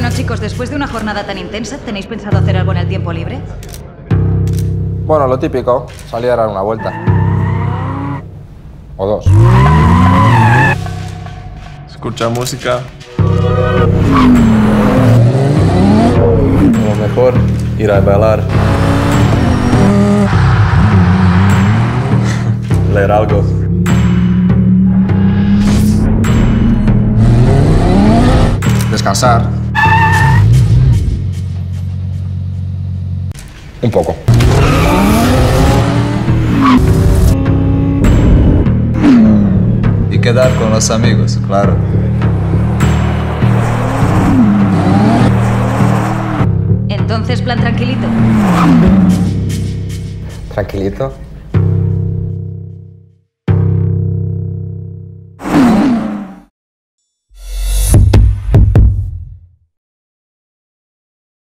Bueno, chicos, después de una jornada tan intensa, ¿tenéis pensado hacer algo en el tiempo libre? Bueno, lo típico, salir a dar una vuelta. O dos. Escucha música. O mejor, ir a bailar. Leer algo. Descansar. Un poco. Y quedar con los amigos, claro. Entonces, plan tranquilito. ¿Tranquilito?